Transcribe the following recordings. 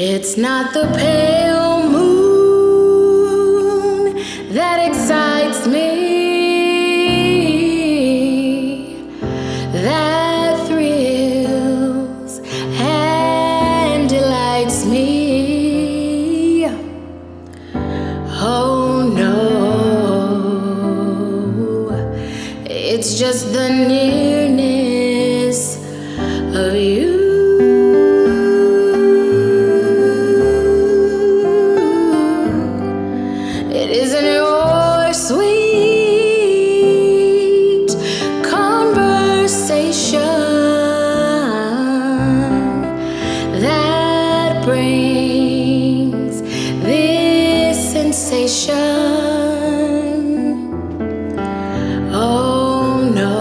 It's not the pale moon that excites me, that thrills and delights me. Oh no, it's just the nearness of you. It isn't your sweet conversation that brings this sensation. Oh no,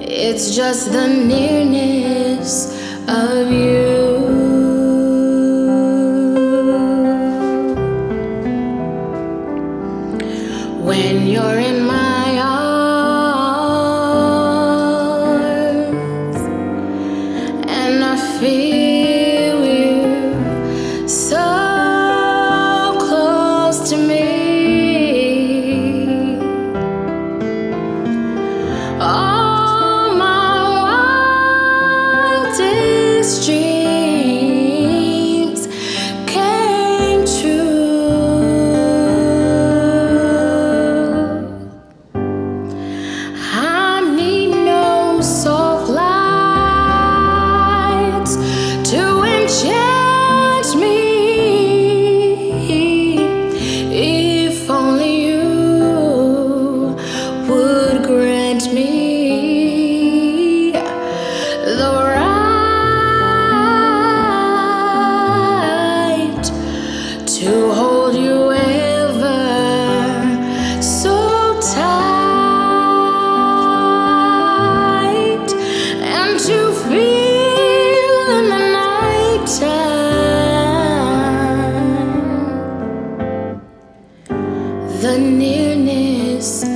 it's just the nearness of you. When you're in my arms and I feel you so close to me, all my wildest dreams to hold you ever so tight, and to feel in the night time the nearness